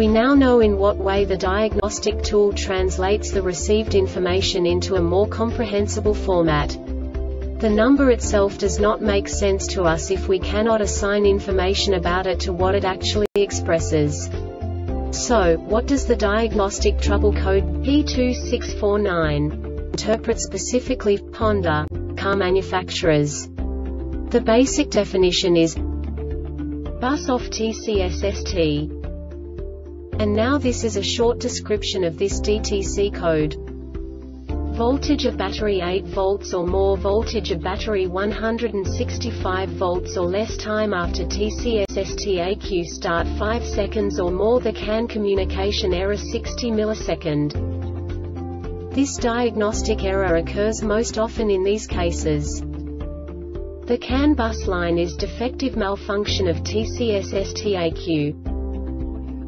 We now know in what way the diagnostic tool translates the received information into a more comprehensible format. The number itself does not make sense to us if we cannot assign information about it to what it actually expresses. So, what does the diagnostic trouble code P2649 interpret specifically for Honda car manufacturers? The basic definition is bus off TC-SST. And now this is a short description of this DTC code. Voltage of battery 8 volts or more, voltage of battery 165 volts or less, time after TC-SST-ECU start 5 seconds or more, the CAN communication error 60 millisecond. This diagnostic error occurs most often in these cases. The CAN bus line is defective, malfunction of TC-SST-ECU.